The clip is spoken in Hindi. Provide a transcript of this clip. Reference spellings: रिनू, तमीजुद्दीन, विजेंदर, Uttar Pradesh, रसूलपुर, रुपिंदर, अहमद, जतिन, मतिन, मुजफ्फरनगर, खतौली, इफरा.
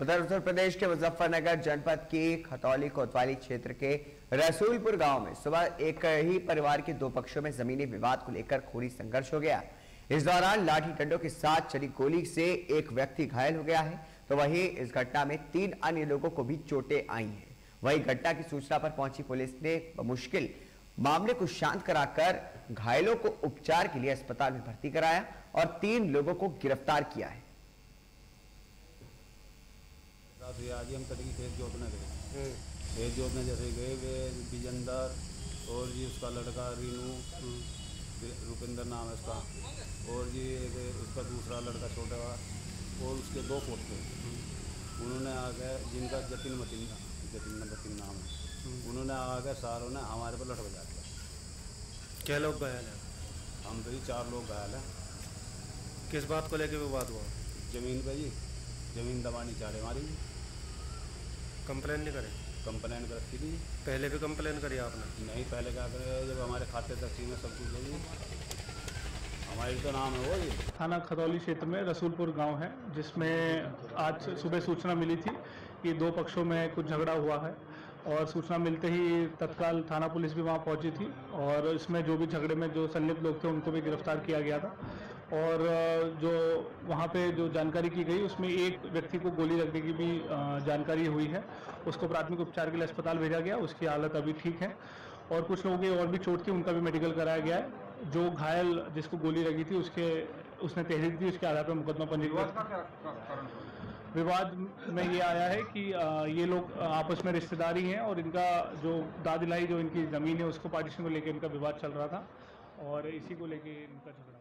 उधर उत्तर प्रदेश के मुजफ्फरनगर जनपद की खतौली कोतवाली क्षेत्र के रसूलपुर गांव में सुबह एक ही परिवार के दो पक्षों में जमीनी विवाद को लेकर खूनी संघर्ष हो गया। इस दौरान लाठी डंडों के साथ चली गोली से एक व्यक्ति घायल हो गया है, तो वहीं इस घटना में 3 अन्य लोगों को भी चोटें आई हैं। वहीं घटना की सूचना पर पहुंची पुलिस ने मुश्किल मामले को शांत कराकर घायलों को उपचार के लिए अस्पताल में भर्ती कराया और 3 लोगों को गिरफ्तार किया है। आज हम कटी खेत जोतने गए, खेत जोतने जैसे गए वे विजेंदर और जी उसका लड़का रिनू, रुपिंदर नाम है उसका, और जी उसका दूसरा लड़का छोटा और उसके 2 पोते, उन्होंने आके जिनका जतिन मतिन नाम है, उन्होंने आके सारों ने हमारे पर लठ बजा दिया। क्या लोग घायल हैं? हम तो 4 लोग घायल हैं। किस बात को लेकर विवाद हुआ? ज़मीन पर जी, ज़मीन दबानी चाह रहे हमारी। कंप्लेन नहीं करें? कंप्लेन कर रखी थी, पहले भी कंप्लेन करी आपने? नहीं, पहले क्या करे जब हमारे खाते तक में सब कुछ है, हमारी तो नाम है वो ये। थाना खतौली क्षेत्र में रसूलपुर गांव है, जिसमें आज सुबह सूचना मिली थी कि 2 पक्षों में कुछ झगड़ा हुआ है और सूचना मिलते ही तत्काल थाना पुलिस भी वहाँ पहुँची थी और इसमें जो भी झगड़े में जो संलिप्त लोग थे उनको भी गिरफ्तार किया गया था और जो वहाँ पे जो जानकारी की गई उसमें एक व्यक्ति को गोली लगने की भी जानकारी हुई है। उसको प्राथमिक उपचार के लिए अस्पताल भेजा गया, उसकी हालत अभी ठीक है और कुछ लोगों की और भी चोट थी, उनका भी मेडिकल कराया गया है। जो घायल जिसको गोली लगी थी उसने तहरीर दी, उसके आधार पर मुकदमा पंजीकृत किया। विवाद में ये आया है कि ये लोग आपस में रिश्तेदारी हैं और इनका जो दादिलाई जो इनकी ज़मीन है उसको पार्टीशन को लेकर इनका विवाद चल रहा था और इसी को लेकर इनका झगड़ा